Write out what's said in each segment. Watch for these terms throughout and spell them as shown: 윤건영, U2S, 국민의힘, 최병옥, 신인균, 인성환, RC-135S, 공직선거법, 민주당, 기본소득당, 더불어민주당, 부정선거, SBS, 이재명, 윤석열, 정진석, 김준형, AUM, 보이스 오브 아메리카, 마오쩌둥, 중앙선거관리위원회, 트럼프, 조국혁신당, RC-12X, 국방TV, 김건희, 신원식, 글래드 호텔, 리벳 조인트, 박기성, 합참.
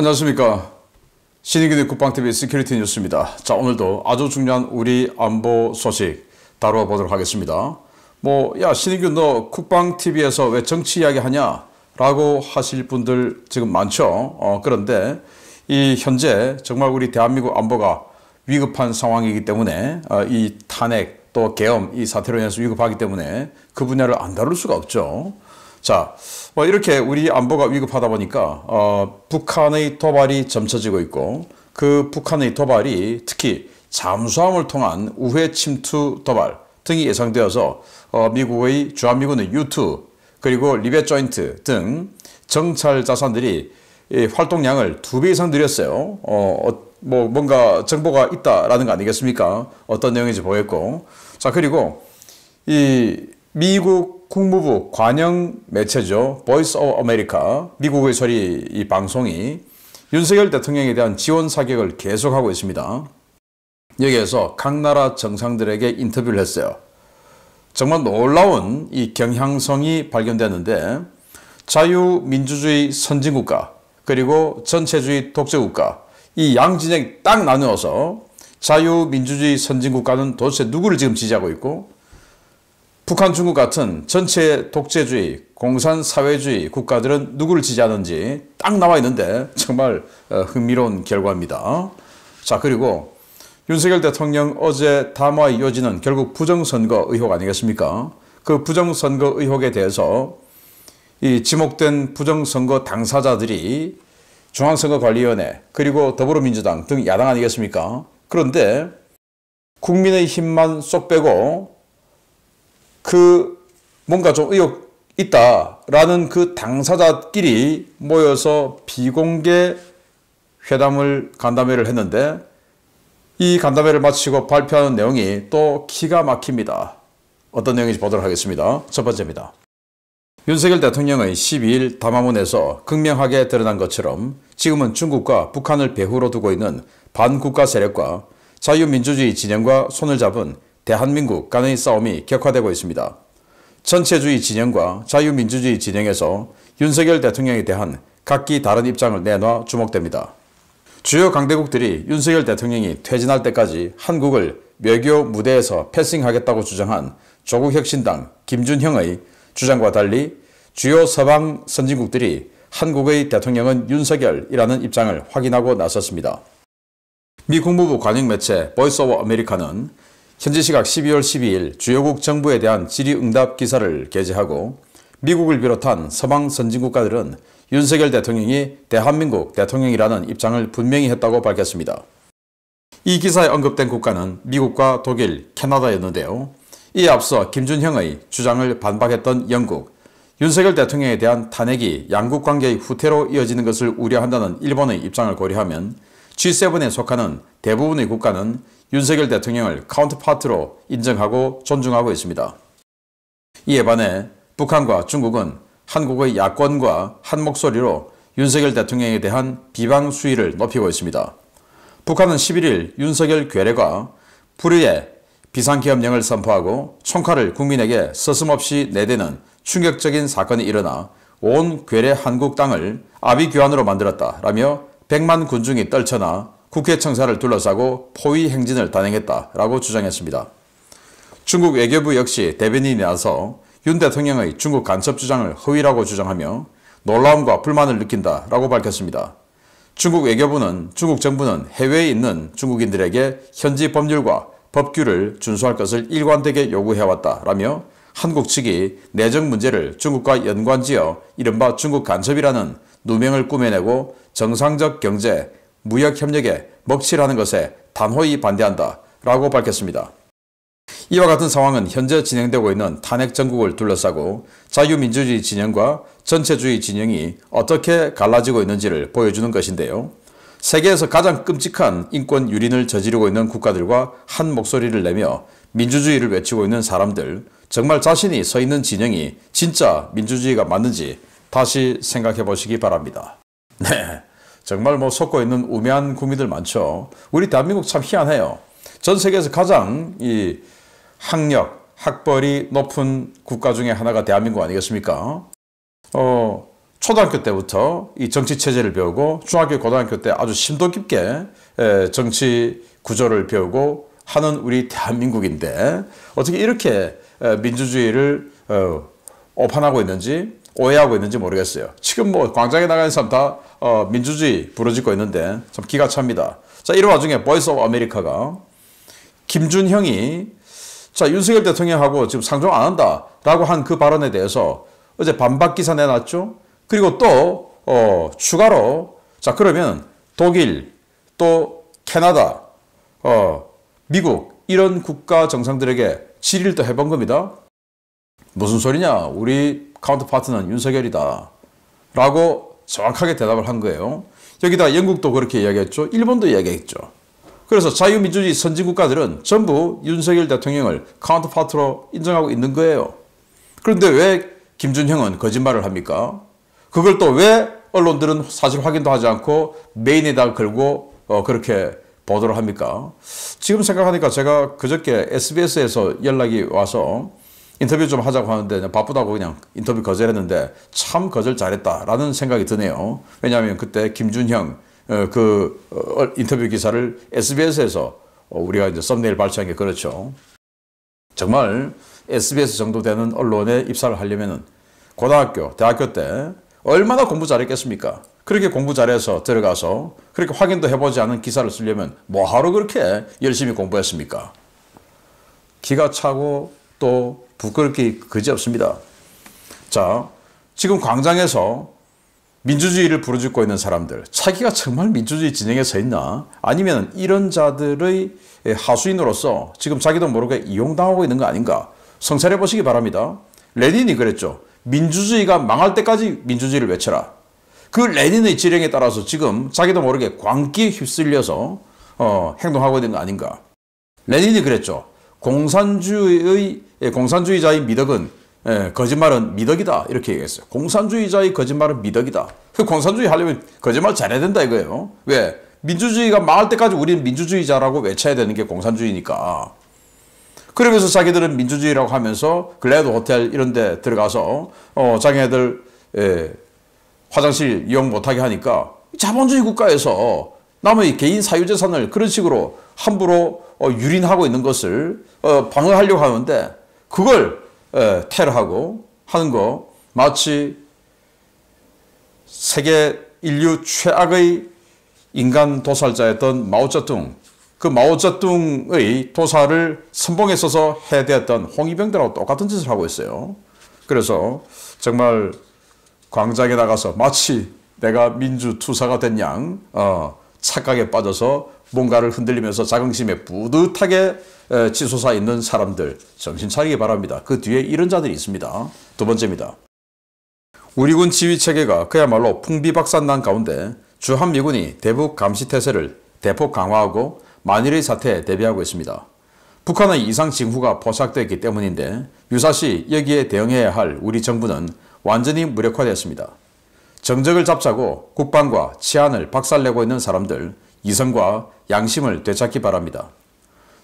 안녕하십니까. 신인균의 국방TV 시큐리티 뉴스입니다. 자, 오늘도 아주 중요한 우리 안보 소식 다루어 보도록 하겠습니다. 신인균 너 국방TV에서 왜 정치 이야기 하냐? 라고 하실 분들 지금 많죠. 그런데 이 현재 정말 우리 대한민국 안보가 위급한 상황이기 때문에 이 탄핵 또 계엄 이 사태로 인해서 위급하기 때문에 그 분야를 안 다룰 수가 없죠. 자, 이렇게 우리 안보가 위급하다 보니까 북한의 도발이 점쳐지고 있고 그 북한의 도발이 특히 잠수함을 통한 우회 침투 도발 등이 예상되어서 미국의 주한미군의 U2 그리고 리벳 조인트 등 정찰 자산들이 활동량을 2배 이상 늘렸어요. 뭔가 정보가 있다라는 거 아니겠습니까? 어떤 내용인지 보겠고. 자, 그리고 이 미국 국무부 관영 매체죠. 보이스 오브 아메리카 미국의 소리 이 방송이 윤석열 대통령에 대한 지원 사격을 계속하고 있습니다. 여기에서 각 나라 정상들에게 인터뷰를 했어요. 정말 놀라운 이 경향성이 발견됐는데 자유민주주의 선진국가 그리고 전체주의 독재국가 이 양진영이 딱 나누어서 자유민주주의 선진국가는 도대체 누구를 지금 지지하고 있고 북한, 중국 같은 전체 독재주의, 공산사회주의 국가들은 누구를 지지하는지 딱 나와 있는데 정말 흥미로운 결과입니다. 자, 그리고 윤석열 대통령 어제 담화의 요지는 결국 부정선거 의혹 아니겠습니까? 그 부정선거 의혹에 대해서 이 지목된 부정선거 당사자들이 중앙선거관리위원회 그리고 더불어민주당 등 야당 아니겠습니까? 그런데 국민의힘만 쏙 빼고 그 뭔가 좀 의혹 있다라는 그 당사자끼리 모여서 비공개 간담회를 했는데 이 간담회를 마치고 발표하는 내용이 또 기가 막힙니다. 어떤 내용인지 보도록 하겠습니다. 첫 번째입니다. 윤석열 대통령의 12일 담화문에서 극명하게 드러난 것처럼 지금은 중국과 북한을 배후로 두고 있는 반국가 세력과 자유민주주의 진영과 손을 잡은 대한민국 간의 싸움이 격화되고 있습니다. 전체주의 진영과 자유민주주의 진영에서 윤석열 대통령에 대한 각기 다른 입장을 내놔 주목됩니다. 주요 강대국들이 윤석열 대통령이 퇴진할 때까지 한국을 외교 무대에서 패싱하겠다고 주장한 조국혁신당 김준형의 주장과 달리 주요 서방 선진국들이 한국의 대통령은 윤석열이라는 입장을 확인하고 나섰습니다. 미 국무부 관영 매체 보이스 오브 아메리카는 현지 시각 12월 12일 주요국 정부에 대한 질의응답 기사를 게재하고 미국을 비롯한 서방 선진국가들은 윤석열 대통령이 대한민국 대통령이라는 입장을 분명히 했다고 밝혔습니다. 이 기사에 언급된 국가는 미국과 독일, 캐나다였는데요. 이에 앞서 김준형의 주장을 반박했던 영국, 윤석열 대통령에 대한 탄핵이 양국 관계의 후퇴로 이어지는 것을 우려한다는 일본의 입장을 고려하면 G7에 속하는 대부분의 국가는 윤석열 대통령을 카운터파트로 인정하고 존중하고 있습니다. 이에 반해 북한과 중국은 한국의 야권과 한 목소리로 윤석열 대통령에 대한 비방 수위를 높이고 있습니다. 북한은 11일 윤석열 괴뢰가 불의의 비상계엄령을 선포하고 총칼을 국민에게 서슴없이 내대는 충격적인 사건이 일어나 온 괴뢰 한국 땅을 아비규환으로 만들었다라며 100만 군중이 떨쳐나 국회 청사를 둘러싸고 포위 행진을 단행했다라고 주장했습니다. 중국 외교부 역시 대변인이 나서 윤 대통령의 중국 간첩 주장을 허위라고 주장하며 놀라움과 불만을 느낀다라고 밝혔습니다. 중국 외교부는 중국 정부는 해외에 있는 중국인들에게 현지 법률과 법규를 준수할 것을 일관되게 요구해왔다라며 한국 측이 내정 문제를 중국과 연관지어 이른바 중국 간첩이라는 누명을 꾸며내고 정상적 경제, 무역협력에 먹칠하는 것에 단호히 반대한다라고 밝혔습니다. 이와 같은 상황은 현재 진행되고 있는 탄핵 정국을 둘러싸고 자유민주주의 진영과 전체주의 진영이 어떻게 갈라지고 있는지를 보여주는 것인데요. 세계에서 가장 끔찍한 인권 유린을 저지르고 있는 국가들과 한 목소리를 내며 민주주의를 외치고 있는 사람들, 정말 자신이 서 있는 진영이 진짜 민주주의가 맞는지 다시 생각해 보시기 바랍니다. 네, 정말 속고 있는 우매한 국민들 많죠. 우리 대한민국 참 희한해요. 전 세계에서 가장 이 학력, 학벌이 높은 국가 중에 하나가 대한민국 아니겠습니까? 초등학교 때부터 이 정치 체제를 배우고 중학교, 고등학교 때 아주 심도 깊게 정치 구조를 배우고 하는 우리 대한민국인데 어떻게 이렇게 민주주의를 오판하고 있는지 오해하고 있는지 모르겠어요. 지금 뭐 광장에 나가는 사람 다 민주주의 부르짖고 있는데 참 기가 찹니다. 자, 이런 와중에 보이스 오브 아메리카가 김준형이 자 윤석열 대통령하고 지금 상종 안 한다라고 한 그 발언에 대해서 어제 반박 기사 내놨죠. 그리고 또 추가로 자 그러면 독일 또 캐나다 미국 이런 국가 정상들에게 질의를 또 해본 겁니다. 무슨 소리냐? 우리 카운터파트는 윤석열이다 라고 정확하게 대답을 한 거예요. 여기다 영국도 그렇게 이야기했죠. 일본도 이야기했죠. 그래서 자유민주주의 선진국가들은 전부 윤석열 대통령을 카운터파트로 인정하고 있는 거예요. 그런데 왜 김준형은 거짓말을 합니까? 그걸 또 왜 언론들은 사실 확인도 하지 않고 메인에다 걸고 그렇게 보도를 합니까? 지금 생각하니까 제가 그저께 SBS에서 연락이 와서 인터뷰 좀 하자고 하는데 그냥 바쁘다고 그냥 인터뷰 거절했는데 참 거절 잘했다라는 생각이 드네요. 왜냐하면 그때 김준형 그 인터뷰 기사를 SBS에서 우리가 이제 썸네일 발췌한 게 그렇죠. 정말 SBS 정도 되는 언론에 입사를 하려면은 고등학교, 대학교 때 얼마나 공부 잘했겠습니까? 그렇게 공부 잘해서 들어가서 그렇게 확인도 해보지 않은 기사를 쓰려면 뭐하러 그렇게 열심히 공부했습니까? 기가 차고 또 부끄럽기 그지없습니다. 자, 지금 광장에서 민주주의를 부르짖고 있는 사람들, 자기가 정말 민주주의 진영에 서 있나? 아니면 이런 자들의 하수인으로서 지금 자기도 모르게 이용당하고 있는 거 아닌가? 성찰해 보시기 바랍니다. 레닌이 그랬죠. 민주주의가 망할 때까지 민주주의를 외쳐라. 그 레닌의 지령에 따라서 지금 자기도 모르게 광기에 휩쓸려서 행동하고 있는 거 아닌가? 레닌이 그랬죠. 공산주의자의 미덕은 거짓말은 미덕이다 이렇게 얘기했어요. 공산주의자의 거짓말은 미덕이다. 그 공산주의 하려면 거짓말 잘해야 된다 이거예요. 왜? 민주주의가 망할 때까지 우리는 민주주의자라고 외쳐야 되는 게 공산주의니까. 그러면서 자기들은 민주주의라고 하면서 글래드 호텔 이런 데 들어가서 자기네들 화장실 이용 못하게 하니까 자본주의 국가에서 남의 개인 사유재산을 그런 식으로 함부로 유린하고 있는 것을 방어하려고 하는데 그걸 테러하고 하는 거 마치 세계 인류 최악의 인간 도살자였던 마오쩌둥 그 마오쩌둥의 도사를 선봉에 서서 해대했던 홍위병들하고 똑같은 짓을 하고 있어요. 그래서 정말 광장에 나가서 마치 내가 민주투사가 된 양 착각에 빠져서 뭔가를 흔들리면서 자긍심에 뿌듯하게 치솟아 있는 사람들 정신 차리기 바랍니다. 그 뒤에 이런 자들이 있습니다. 두 번째입니다. 우리 군 지휘체계가 그야말로 풍비박산난 가운데 주한미군이 대북 감시태세를 대폭 강화하고 만일의 사태에 대비하고 있습니다. 북한의 이상징후가 포착됐기 때문인데 유사시 여기에 대응해야 할 우리 정부는 완전히 무력화되었습니다. 정적을 잡자고 국방과 치안을 박살내고 있는 사람들 이성과 양심을 되찾기 바랍니다.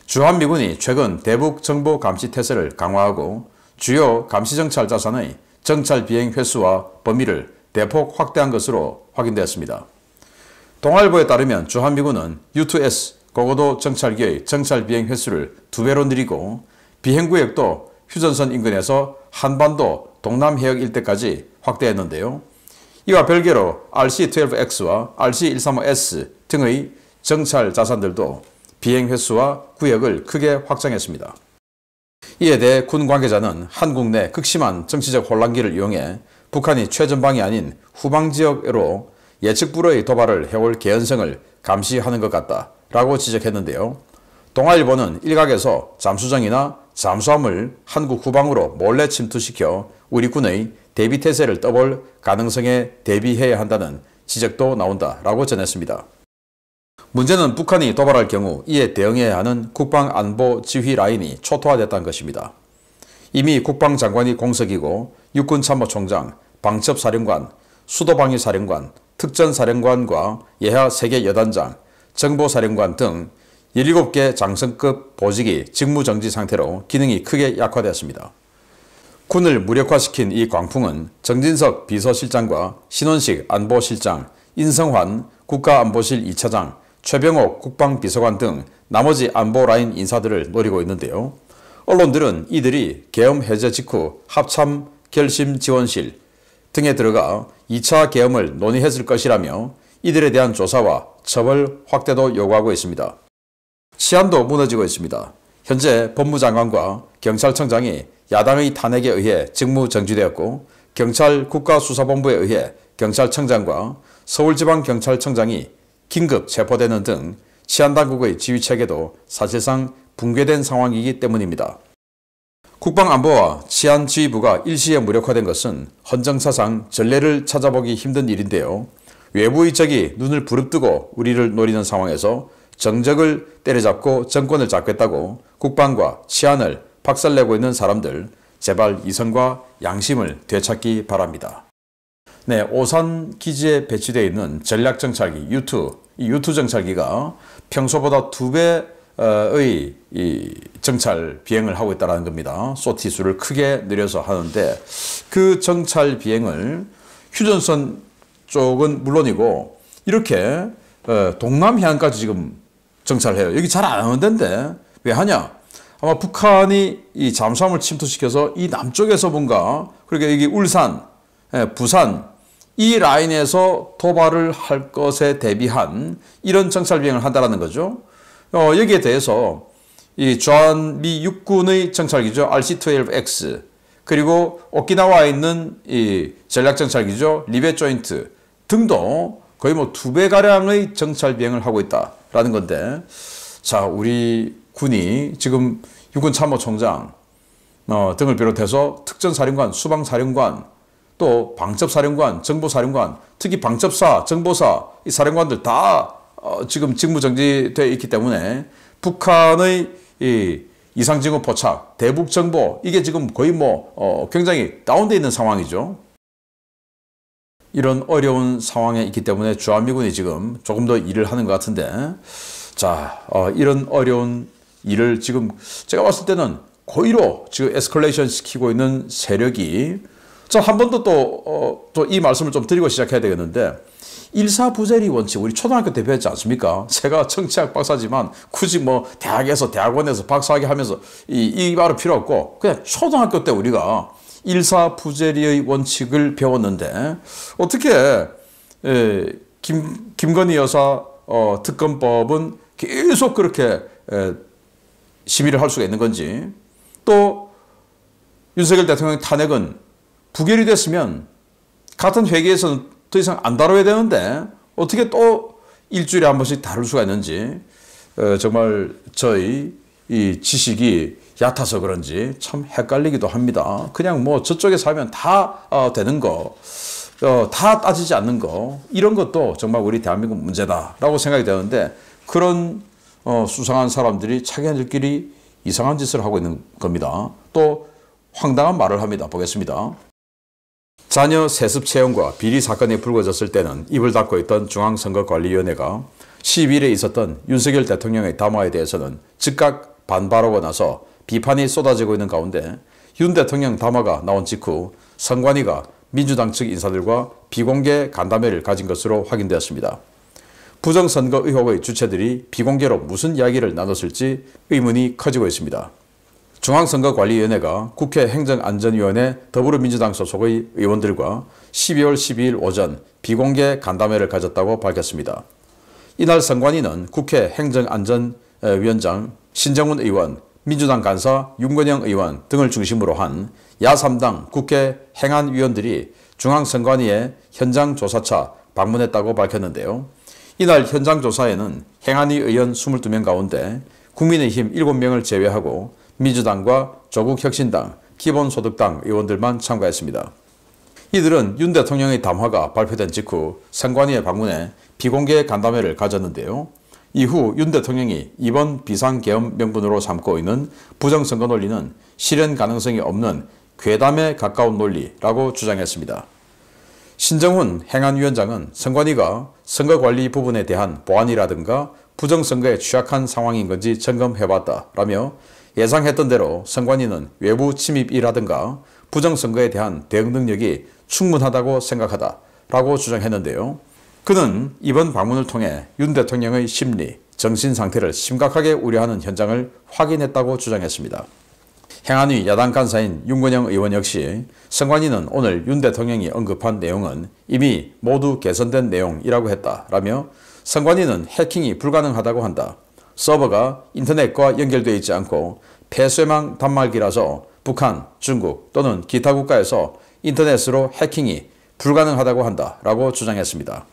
주한미군이 최근 대북 정보 감시 태세를 강화하고 주요 감시정찰 자산의 정찰 비행 횟수와 범위를 대폭 확대한 것으로 확인되었습니다. 동아일보에 따르면 주한미군은 U2S 고고도 정찰기의 정찰 비행 횟수를 2배로 늘리고 비행구역도 휴전선 인근에서 한반도 동남해역 일대까지 확대했는데요. 이와 별개로 RC-12X와 RC-135S 등의 정찰 자산들도 비행 횟수와 구역을 크게 확장했습니다. 이에 대해 군 관계자는 한국 내 극심한 정치적 혼란기를 이용해 북한이 최전방이 아닌 후방지역으로 예측 불허의 도발을 해올 개연성을 감시하는 것 같다라고 지적했는데요. 동아일보는 일각에서 잠수정이나 잠수함을 한국 후방으로 몰래 침투시켜 우리 군의 대비태세를 떠볼 가능성에 대비해야 한다는 지적도 나온다라고 전했습니다. 문제는 북한이 도발할 경우 이에 대응해야 하는 국방안보지휘 라인이 초토화됐다는 것입니다. 이미 국방장관이 공석이고 육군참모총장, 방첩사령관, 수도방위사령관, 특전사령관과 예하 3개 여단장, 정보사령관 등 17개 장성급 보직이 직무정지 상태로 기능이 크게 약화되었습니다. 군을 무력화시킨 이 광풍은 정진석 비서실장과 신원식 안보실장, 인성환 국가안보실 2차장, 최병옥 국방비서관 등 나머지 안보라인 인사들을 노리고 있는데요. 언론들은 이들이 계엄 해제 직후 합참 결심지원실 등에 들어가 2차 계엄을 논의했을 것이라며 이들에 대한 조사와 처벌 확대도 요구하고 있습니다. 치안도 무너지고 있습니다. 현재 법무장관과 경찰청장이 야당의 탄핵에 의해 직무정지되었고 경찰 국가수사본부에 의해 경찰청장과 서울지방경찰청장이 긴급 체포되는 등 치안당국의 지휘체계도 사실상 붕괴된 상황이기 때문입니다. 국방안보와 치안지휘부가 일시에 무력화된 것은 헌정사상 전례를 찾아보기 힘든 일인데요. 외부의 적이 눈을 부릅뜨고 우리를 노리는 상황에서 정적을 때려잡고 정권을 잡겠다고 국방과 치안을 박살내고 있는 사람들, 제발 이성과 양심을 되찾기 바랍니다. 네, 오산 기지에 배치되어 있는 전략정찰기 U2, 이 U2 정찰기가 평소보다 2배의 정찰 비행을 하고 있다는 겁니다. 소티 수를 크게 늘려서 하는데 그 정찰 비행을 휴전선 쪽은 물론이고 이렇게 동남해안까지 지금 정찰해요. 여기 잘 안 하는 데인데 왜 하냐? 아마 북한이 이 잠수함을 침투시켜서 이 남쪽에서 뭔가, 그러니까 여기 울산, 부산 이 라인에서 도발을 할 것에 대비한 이런 정찰 비행을 한다라는 거죠. 여기에 대해서 이 주한미 육군의 정찰기죠. RC-12X 그리고 오키나와에 있는 이 전략 정찰기죠. 리벳 조인트 등도 거의 뭐 2배가량의 정찰 비행을 하고 있다라는 건데, 자, 우리 군이 지금 육군참모총장 등을 비롯해서 특전사령관, 수방사령관, 또 방첩사령관, 정보사령관, 특히 방첩사, 정보사 이 사령관들 다 지금 직무정지되어 있기 때문에 북한의 이 이상징후 포착, 대북정보 이게 지금 거의 뭐 굉장히 다운되어 있는 상황이죠. 이런 어려운 상황에 있기 때문에 주한미군이 지금 조금 더 일을 하는 것 같은데, 자, 이런 어려운 일을 지금 제가 봤을 때는 고의로 지금 에스컬레이션 시키고 있는 세력이, 자, 한 번 더 또 이 말씀을 좀 드리고 시작해야 되겠는데, 일사부재리 원칙, 우리 초등학교 때 배웠지 않습니까? 제가 정치학 박사지만 굳이 뭐 대학에서 대학원에서 박사학위 하면서 이 말은 필요 없고 그냥 초등학교 때 우리가 일사부재리의 원칙을 배웠는데 어떻게 김건희 여사 특검법은 계속 그렇게 심의를 할 수가 있는 건지, 또 윤석열 대통령 탄핵은 부결이 됐으면 같은 회기에서는 더 이상 안 다뤄야 되는데 어떻게 또 일주일에 한 번씩 다룰 수가 있는지, 정말 저희 이 지식이 얕아서 그런지 참 헷갈리기도 합니다. 그냥 뭐 저쪽에 사면 다 되는 거, 다 따지지 않는 거, 이런 것도 정말 우리 대한민국 문제다라고 생각이 되는데 그런 수상한 사람들이 자기네들끼리 이상한 짓을 하고 있는 겁니다. 또 황당한 말을 합니다. 보겠습니다. 자녀 세습 채용과 비리 사건이 불거졌을 때는 입을 닫고 있던 중앙선거관리위원회가 12일에 있었던 윤석열 대통령의 담화에 대해서는 즉각 반발하고 나서 비판이 쏟아지고 있는 가운데 윤 대통령 담화가 나온 직후 선관위가 민주당 측 인사들과 비공개 간담회를 가진 것으로 확인되었습니다. 부정선거 의혹의 주체들이 비공개로 무슨 이야기를 나눴을지 의문이 커지고 있습니다. 중앙선거관리위원회가 국회 행정안전위원회 더불어민주당 소속의 의원들과 12월 12일 오전 비공개 간담회를 가졌다고 밝혔습니다. 이날 선관위는 국회 행정안전위원장 신정훈 의원, 민주당 간사 윤건영 의원 등을 중심으로 한 야3당 국회 행안위원들이 중앙선관위의 현장조사차 방문했다고 밝혔는데요. 이날 현장조사에는 행안위 의원 22명 가운데 국민의힘 7명을 제외하고 민주당과 조국혁신당, 기본소득당 의원들만 참가했습니다. 이들은 윤 대통령의 담화가 발표된 직후 선관위에 방문해 비공개 간담회를 가졌는데요. 이후 윤 대통령이 이번 비상계엄 명분으로 삼고 있는 부정선거 논리는 실현 가능성이 없는 괴담에 가까운 논리라고 주장했습니다. 신정훈 행안위원장은 선관위가 선거관리 부분에 대한 보완이라든가 부정선거에 취약한 상황인 건지 점검해봤다라며 예상했던 대로 선관위는 외부 침입이라든가 부정선거에 대한 대응 능력이 충분하다고 생각하다라고 주장했는데요. 그는 이번 방문을 통해 윤 대통령의 심리, 정신 상태를 심각하게 우려하는 현장을 확인했다고 주장했습니다. 행안위 야당 간사인 윤건영 의원 역시 선관위는 오늘 윤 대통령이 언급한 내용은 이미 모두 개선된 내용이라고 했다라며 선관위는 해킹이 불가능하다고 한다. 서버가 인터넷과 연결되어 있지 않고 폐쇄망 단말기라서 북한, 중국 또는 기타 국가에서 인터넷으로 해킹이 불가능하다고 한다라고 주장했습니다.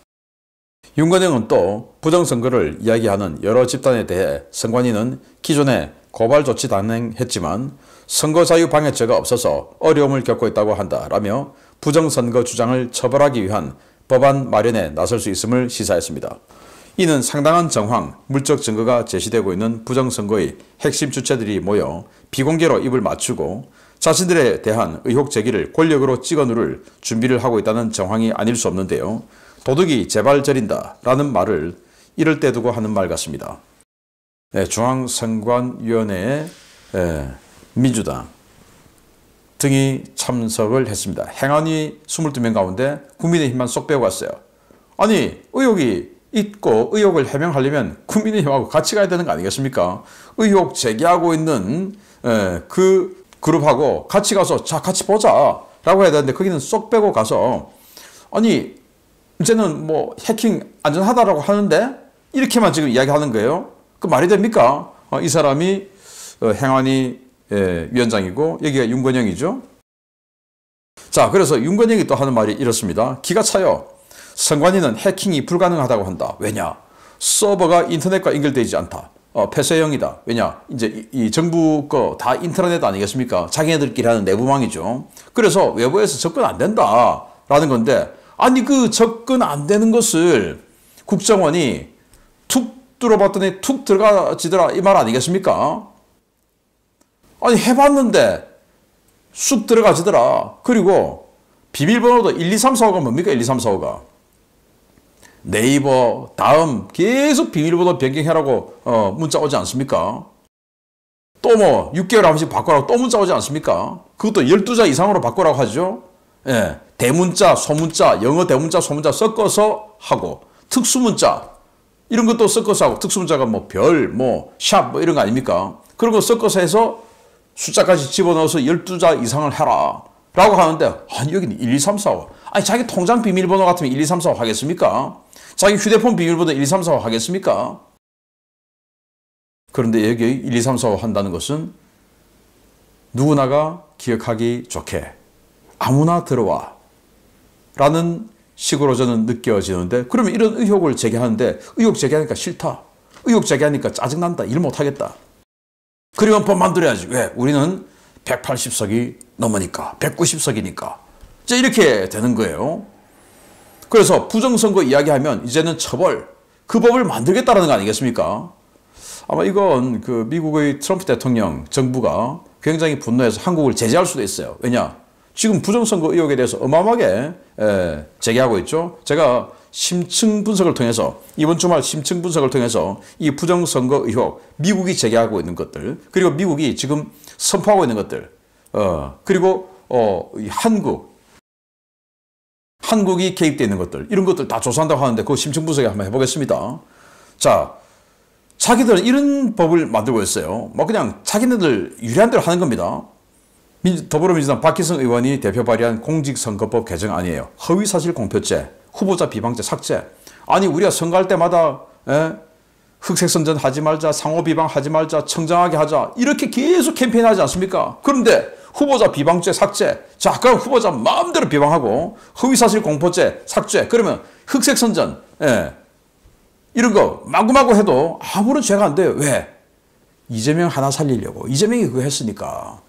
윤건영은 또 부정선거를 이야기하는 여러 집단에 대해 선관위는 기존에 고발 조치 단행했지만 선거자유 방해죄가 없어서 어려움을 겪고 있다고 한다라며 부정선거 주장을 처벌하기 위한 법안 마련에 나설 수 있음을 시사했습니다. 이는 상당한 정황, 물적 증거가 제시되고 있는 부정선거의 핵심 주체들이 모여 비공개로 입을 맞추고 자신들에 대한 의혹 제기를 권력으로 찍어 누를 준비를 하고 있다는 정황이 아닐 수 없는데요. 도둑이 제발 저린다 라는 말을 이럴 때 두고 하는 말 같습니다. 네, 중앙선관위원회에 민주당 등이 참석을 했습니다. 행안위 22명 가운데 국민의힘만 쏙 빼고 갔어요. 아니, 의혹이 있고 의혹을 해명하려면 국민의힘하고 같이 가야 되는 거 아니겠습니까? 의혹 제기하고 있는 그 그룹하고 같이 가서 자 같이 보자 라고 해야 되는데 거기는 쏙 빼고 가서 아니 이제는 뭐 해킹 안전하다라고 하는데 이렇게만 지금 이야기하는 거예요. 그 말이 됩니까? 이 사람이 행안위 위원장이고 여기가 윤건영이죠. 자, 그래서 윤건영이 또 하는 말이 이렇습니다. 기가 차요. 선관위는 해킹이 불가능하다고 한다. 왜냐? 서버가 인터넷과 연결되지 않다. 폐쇄형이다. 왜냐? 이제 이 정부 거 다 인터넷 아니겠습니까? 자기네들끼리 하는 내부망이죠. 그래서 외부에서 접근 안 된다라는 건데 아니 그 접근 안 되는 것을 국정원이 툭 뚫어봤더니 툭 들어가지더라 이 말 아니겠습니까? 아니 해봤는데 쑥 들어가지더라. 그리고 비밀번호도 12345가 뭡니까? 12345가. 네이버, 다음 계속 비밀번호 변경하라고 문자 오지 않습니까? 또 뭐 6개월에 한 번씩 바꾸라고 또 문자 오지 않습니까? 그것도 12자 이상으로 바꾸라고 하죠. 예, 대문자, 소문자, 영어 대문자, 소문자 섞어서 하고 특수문자 이런 것도 섞어서 하고 특수문자가 뭐 별, 뭐 샵 뭐 이런 거 아닙니까? 그런 거 섞어서 해서 숫자까지 집어넣어서 12자 이상을 해라. 라고 하는데 아니 여기는 12345 아니 자기 통장 비밀번호 같으면 12345 하겠습니까? 자기 휴대폰 비밀번호 12345 하겠습니까? 그런데 여기 12345 한다는 것은 누구나가 기억하기 좋게 아무나 들어와 라는 식으로 저는 느껴지는데 그러면 이런 의혹을 제기하는데 의혹 제기하니까 싫다. 의혹 제기하니까 짜증난다. 일 못하겠다. 그러면 법 만들어야지. 왜? 우리는 180석이 넘으니까 190석이니까 이제 이렇게 되는 거예요. 그래서 부정선거 이야기하면 이제는 처벌 그 법을 만들겠다라는 거 아니겠습니까? 아마 이건 그 미국의 트럼프 대통령 정부가 굉장히 분노해서 한국을 제재할 수도 있어요. 왜냐? 지금 부정선거 의혹에 대해서 어마어마하게 제기하고 있죠. 제가 심층 분석을 통해서 이번 주말 심층 분석을 통해서 이 부정선거 의혹 미국이 제기하고 있는 것들 그리고 미국이 지금 선포하고 있는 것들 그리고 한국이 개입되어 있는 것들 이런 것들 다 조사한다고 하는데 그 심층 분석에 한번 해보겠습니다. 자, 자기들은 이런 법을 만들고 있어요. 뭐 그냥 자기네들 유리한 대로 하는 겁니다. 더불어민주당 박기성 의원이 대표 발의한 공직선거법 개정안이에요. 허위사실 공표죄, 후보자 비방죄 삭제. 아니 우리가 선거할 때마다 흑색선전 하지 말자, 상호 비방하지 말자, 청정하게 하자 이렇게 계속 캠페인하지 않습니까? 그런데 후보자 비방죄 삭제. 자, 그럼 후보자 마음대로 비방하고 허위사실 공표죄 삭제. 그러면 흑색선전 이런 거 마구마구 해도 아무런 죄가 안 돼요. 왜? 이재명 하나 살리려고. 이재명이 그거 했으니까.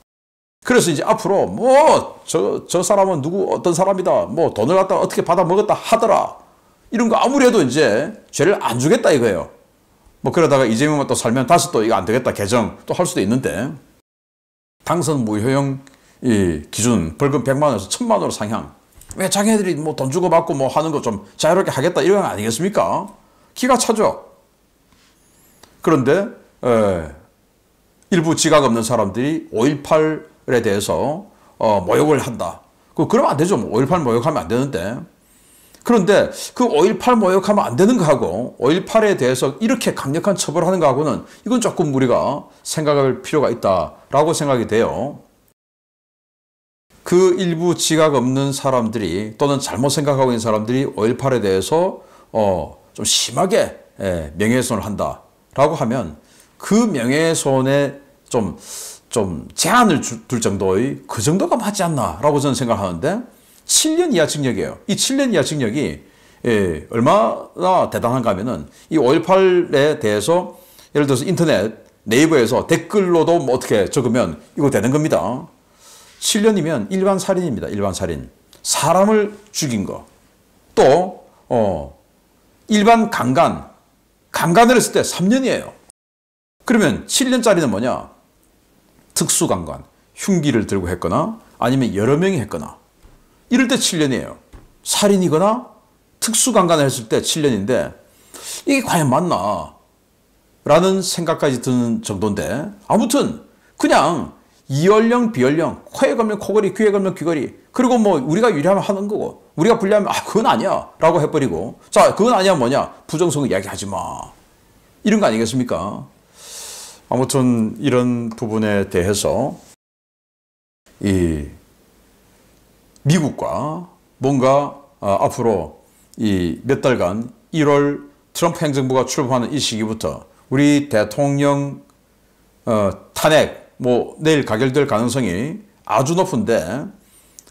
그래서 이제 앞으로 뭐 저 사람은 누구 어떤 사람이다 뭐 돈을 갖다 어떻게 받아 먹었다 하더라 이런 거 아무리 해도 이제 죄를 안 주겠다 이거예요. 뭐 그러다가 이재명만 또 살면 다시 또 이거 안 되겠다 개정 또 할 수도 있는데 당선 무효형 이 기준 벌금 100만원에서 1000만원으로 상향 왜 자기네들이 뭐 돈 주고 받고 뭐 하는 거 좀 자유롭게 하겠다 이런 거 아니겠습니까? 기가 차죠. 그런데 일부 지각 없는 사람들이 5.18에 대해서 모욕을 한다. 그러면 안 되죠. 5.18 모욕하면 안 되는데. 그런데 그 5.18 모욕하면 안 되는 거하고 5.18에 대해서 이렇게 강력한 처벌하는 거하고는 이건 조금 우리가 생각할 필요가 있다라고 생각이 돼요. 그 일부 지각 없는 사람들이 또는 잘못 생각하고 있는 사람들이 5.18에 대해서 좀 심하게 명예훼손을 한다라고 하면 그 명예훼손에 좀 제한을 둘 정도의 그 정도가 맞지 않나라고 저는 생각하는데 7년 이하 징역이에요. 이 7년 이하 징역이 얼마나 대단한가 하면은 이 5.18에 대해서 예를 들어서 인터넷 네이버에서 댓글로도 뭐 어떻게 적으면 이거 되는 겁니다. 7년이면 일반 살인입니다. 일반 살인. 사람을 죽인 거. 또 일반 강간. 강간을 했을 때 3년이에요. 그러면 7년짜리는 뭐냐? 특수강간. 흉기를 들고 했거나 아니면 여러 명이 했거나. 이럴 때 7년이에요. 살인이거나 특수강간을 했을 때 7년인데 이게 과연 맞나? 라는 생각까지 드는 정도인데 아무튼 그냥 이연령, 비연령, 코에 걸면 코걸이, 귀에 걸면 귀걸이, 그리고 뭐 우리가 유리하면 하는 거고 우리가 불리하면 그건 아니야 라고 해버리고 자 그건 아니야 뭐냐 부정선거 이야기하지 마 이런 거 아니겠습니까? 아무튼 이런 부분에 대해서 이 미국과 뭔가 앞으로 이 몇 달간 1월 트럼프 행정부가 출범하는 이 시기부터 우리 대통령 탄핵 뭐 내일 가결될 가능성이 아주 높은데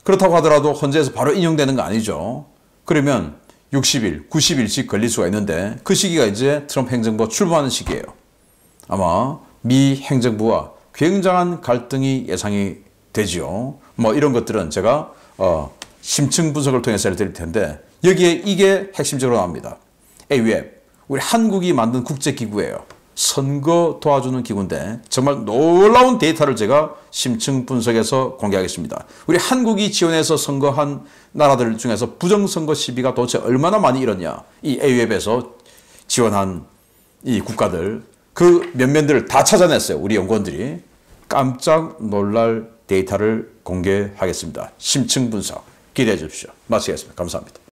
그렇다고 하더라도 헌재에서 바로 인용되는 거 아니죠. 그러면 60일, 90일씩 걸릴 수가 있는데 그 시기가 이제 트럼프 행정부가 출범하는 시기예요. 아마 미 행정부와 굉장한 갈등이 예상이 되지요. 뭐 이런 것들은 제가 심층 분석을 통해서 해드릴 텐데 여기에 이게 핵심적으로 나옵니다. AUM, 우리 한국이 만든 국제기구예요. 선거 도와주는 기구인데 정말 놀라운 데이터를 제가 심층 분석해서 공개하겠습니다. 우리 한국이 지원해서 선거한 나라들 중에서 부정선거 시비가 도대체 얼마나 많이 일었냐. 이 AUM에서 지원한 이 국가들 그 면면들을 다 찾아냈어요. 우리 연구원들이. 깜짝 놀랄 데이터를 공개하겠습니다. 심층 분석 기대해 주십시오. 마치겠습니다. 감사합니다.